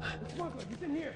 The smuggler, he's in here.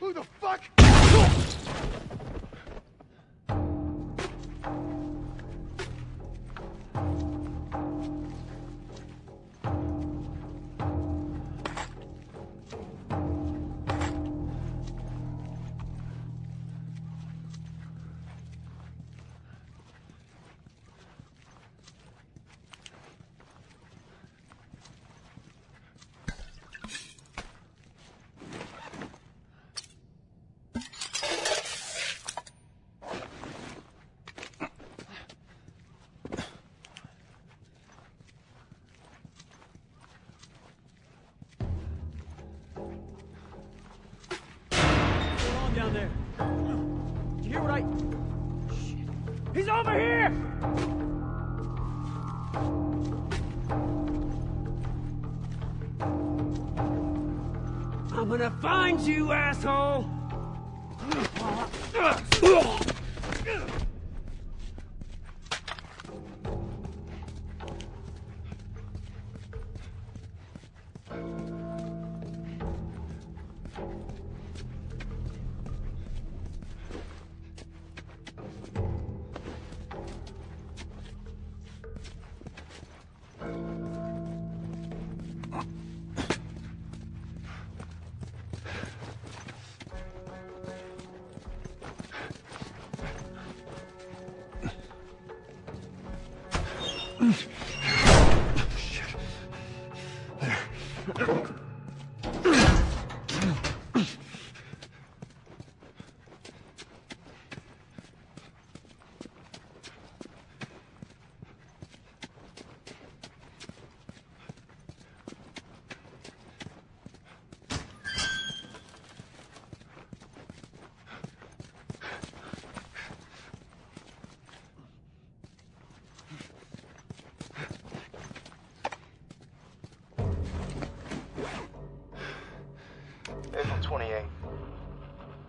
Who the fuck? There. Did you hear what I... Shit. He's over here! I'm gonna find you, asshole!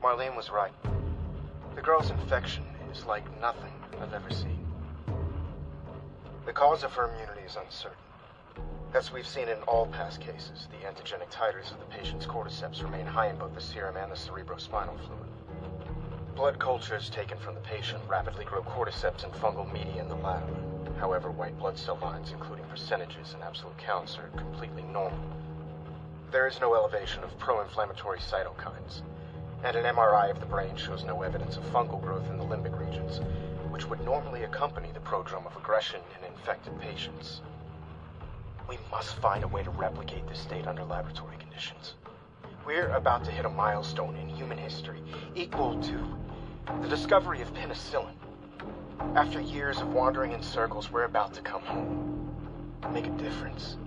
Marlene was right. The girl's infection is like nothing I've ever seen. The cause of her immunity is uncertain. As we've seen in all past cases, the antigenic titers of the patient's cordyceps remain high in both the serum and the cerebrospinal fluid. Blood cultures taken from the patient rapidly grow cordyceps and fungal media in the lab. However, white blood cell lines, including percentages and absolute counts, are completely normal. There is no elevation of pro-inflammatory cytokines, and an MRI of the brain shows no evidence of fungal growth in the limbic regions, which would normally accompany the prodrome of aggression in infected patients. We must find a way to replicate this state under laboratory conditions. We're about to hit a milestone in human history equal to the discovery of penicillin. After years of wandering in circles, we're about to come home, make a difference,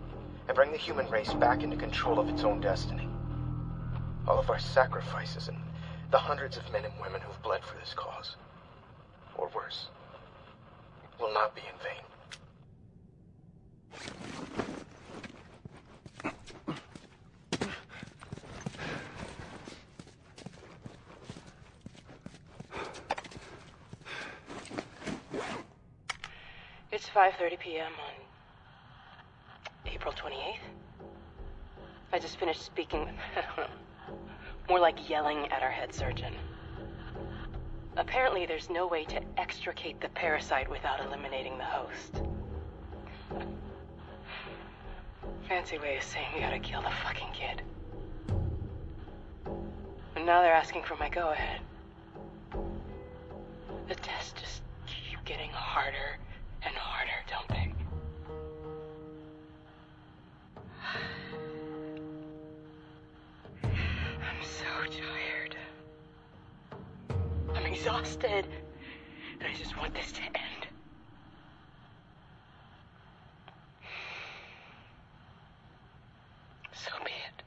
and bring the human race back into control of its own destiny. All of our sacrifices and the hundreds of men and women who've bled for this cause, or worse, will not be in vain. 5:30 p.m. on April 28th. I just finished speaking with, more like yelling at our head surgeon. Apparently there's no way to extricate the parasite without eliminating the host. Fancy way of saying we gotta kill the fucking kid. And now they're asking for my go-ahead. The tests just keep getting harder and harder, don't they? I'm so tired. I'm exhausted. And I just want this to end. So be it.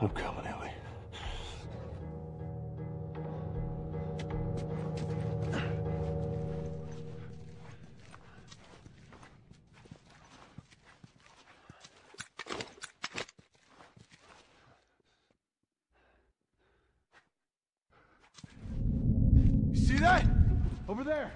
I'm coming, Ellie. You see that? Over there.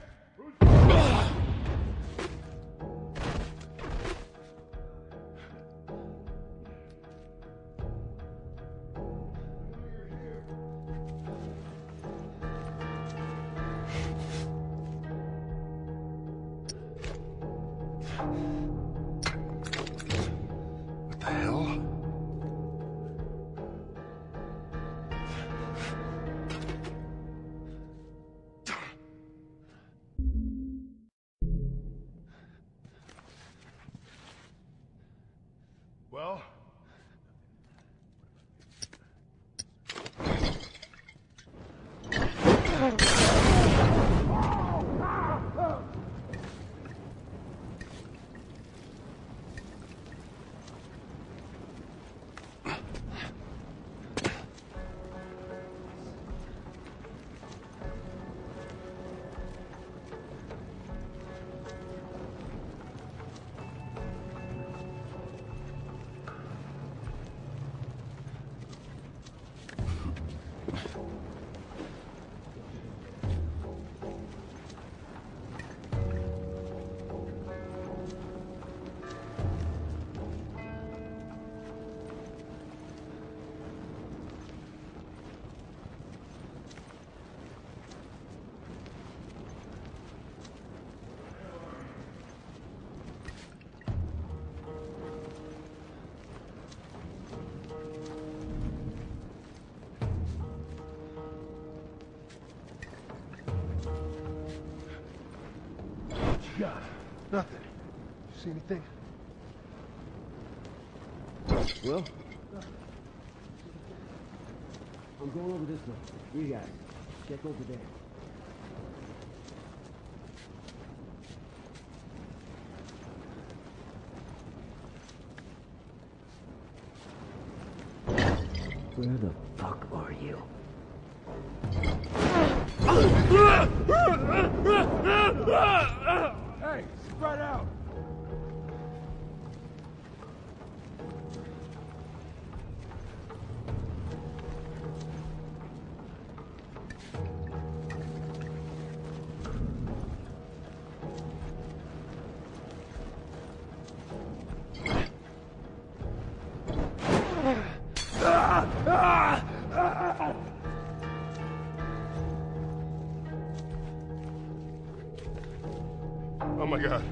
Well? God, nothing. You see anything? Well? Nothing. I'm going over this way. You guys, check over there. Where the fuck are you? Hey, spread out! Oh my God.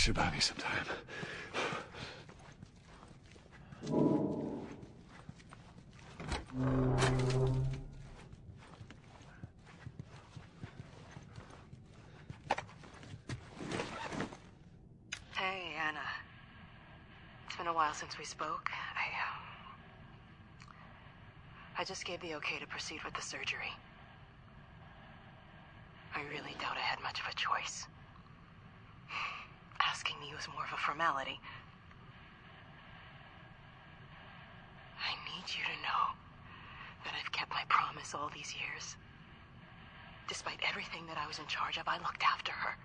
Should buy me some time. Hey, Anna. It's been a while since we spoke. I just gave the okay to proceed with the surgery. I really doubt I had much of a choice. Asking me was more of a formality. I need you to know that I've kept my promise all these years. Despite everything that I was in charge of, I looked after her.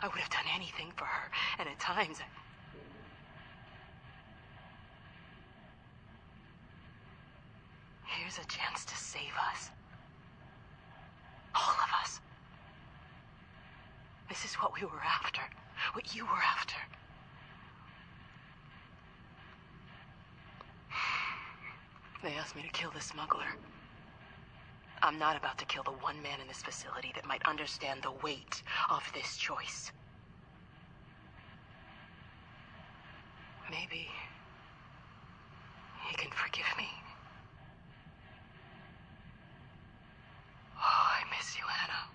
I would have done anything for her, and at times... Here's a chance to save us. All of us. This is what we were after. What you were after. They asked me to kill the smuggler. I'm not about to kill the one man in this facility that might understand the weight of this choice. Maybe he can forgive me. Oh, I miss you, Anna.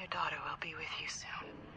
Your daughter will be with you soon.